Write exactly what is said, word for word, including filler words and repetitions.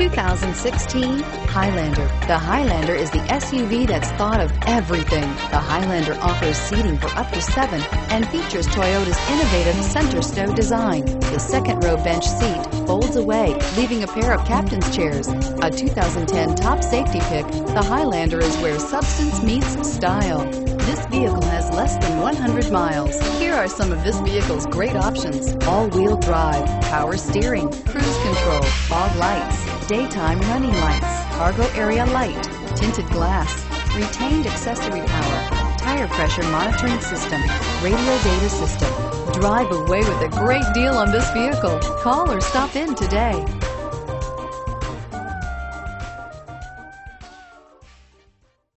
two thousand sixteen Highlander. The Highlander is the S U V that's thought of everything. The Highlander offers seating for up to seven and features Toyota's innovative center stow design. The second row bench seat folds away, leaving a pair of captain's chairs. A two thousand ten top safety pick, the Highlander is where substance meets style. This vehicle has less than one hundred miles. Here are some of this vehicle's great options: all-wheel drive, power steering, cruise control, fog lights, daytime running lights, cargo area light, tinted glass, retained accessory power, tire pressure monitoring system, radio data system. Drive away with a great deal on this vehicle. Call or stop in today.